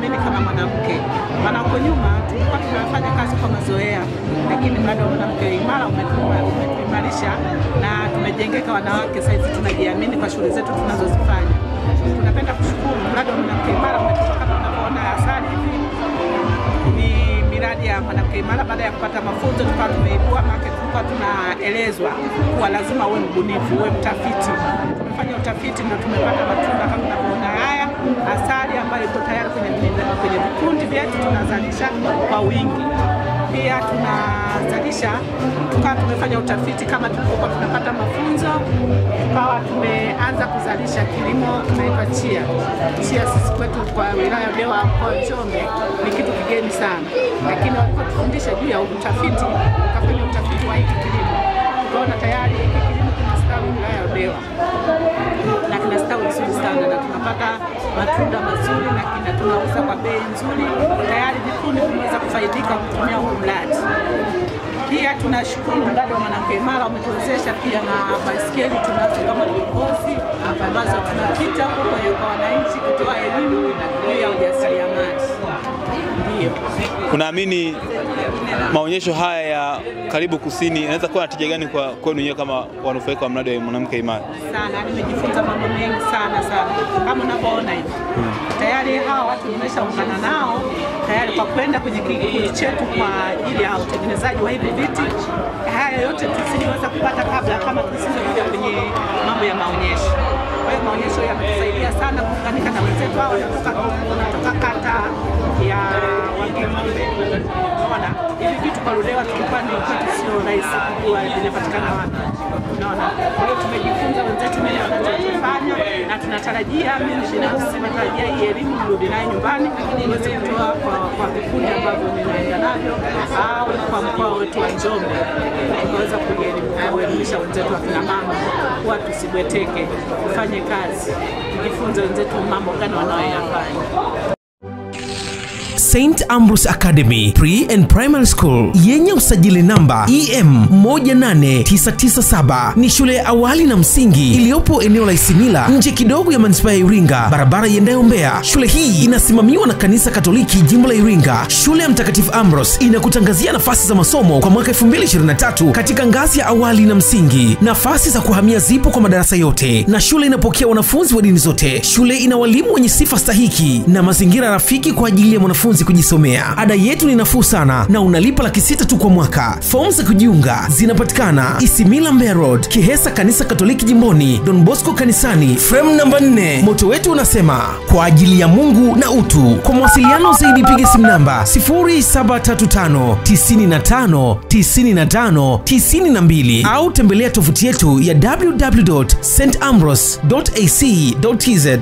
mimi kama mwanamke. Maana kwa nyuma tulikuwa tunafanya kazi kwa mazoea, lakini bado mwanamke imara umetuimarisha na tumejengeka wanawake sasa hivi tunajiamini kwa shughuli zetu tunazozifanya. Tunapenda kushukuru mradi wa mwanamke imara umetutoka tunapoona asali hivi. Ni miradi ya mwanamke imara baada ya kupata mafunzo tukawa tumeibua market kwa tunaelezwa kuwa lazima uwe mbunifu, uwe mtafiti. Tumefanya utafiti na tumepata matunda kama tunaona haya, asali ambayo iko tayari kwenye vikundi vyetu tunazalisha kwa wingi. Pia tunazalisha, tukawa tumefanya utafiti kama tulikuwa tunapata mafunzo, tukawa tumeanza kuzalisha kilimo tunaitwa chia. Chia sisi kwetu kwa wilaya ya Mbea kwa Njombe ni kitu kigeni sana, lakini walipotufundisha juu ya utafiti, tukafanya utafiti wa hiki kilimo, tukaona tayari hiki kilimo kinastawi wilaya ya Mbea na kinastawi vizuri sana na tunapata matunda mazuri na tunauza kwa bei nzuri. Tayari vikundi vinaweza kufaidika kutumia huu mradi. Pia tunashukuru mradi wa mwanamke imara umetuwezesha pia na baiskeli tunazo kama viongozi ambazo tunapita huko kwa wananchi kutoa elimu na kulia ujasiriamali. Ndio. Unaamini maonyesho haya ya karibu kusini inaweza kuwa na tija gani kwa kwenu wenyewe kama wanufaika wa mradi wa mwanamke imara? Sana, nimejifunza mambo mengi sana sana. Kama unapoona hivi. Tayari hawa watu nimeshaungana nao tayari kwa kwenda kwenye kikundi chetu kwa ajili ya utengenezaji wa hivi viti. Haya yote tusingeweza kupata kabla kama tusingekuja kwenye mambo ya maonyesho. Kwa hiyo maonyesho yametusaidia sana kuunganika na wenzetu hao kutoka kata ya Unaona, hivi vitu kwa Ludewa tulikuwa ni kitu sio rahisi kujua vinapatikana wapi. Unaona, kwa hiyo tumejifunza wenzetu mimi tunachofanya na tunatarajia mimi ninatarajia hii elimu irudi nayo nyumbani iweze kutoa kwa vikundi ambavyo ninaenda navyo au kwa mkoa wetu wa Jimbo kuweza kuelimisha wenzetu wa kina mama kwa tusibweteke, tufanye kazi, tujifunze wenzetu mambo gani wanayoyafanya. Saint Ambrose Academy Pre and Primary School yenye usajili namba EM18997 ni shule ya awali na msingi iliyopo eneo la Isimila nje kidogo ya Manisipa ya Iringa, barabara iendayo Mbea. Shule hii inasimamiwa na Kanisa Katoliki Jimbo la Iringa. Shule ya Mtakatifu Ambrose inakutangazia nafasi za masomo kwa mwaka 2023 katika ngazi ya awali na msingi. Nafasi za kuhamia zipo kwa madarasa yote na shule inapokea wanafunzi wa dini zote. Shule ina walimu wenye sifa stahiki na mazingira rafiki kwa ajili ya wanafunzi kujisomea. Ada yetu ni nafuu sana na unalipa laki 6 tu kwa mwaka. Fomu za kujiunga zinapatikana Isimila Mbea Road, Kihesa Kanisa Katoliki Jimboni, Don Bosco Kanisani, frame namba 4. Moto wetu unasema kwa ajili ya Mungu na utu. Kwa mawasiliano zaidi piga simu namba 0735 95 95 92 au tembelea tovuti yetu ya www.saintambros.ac.tz.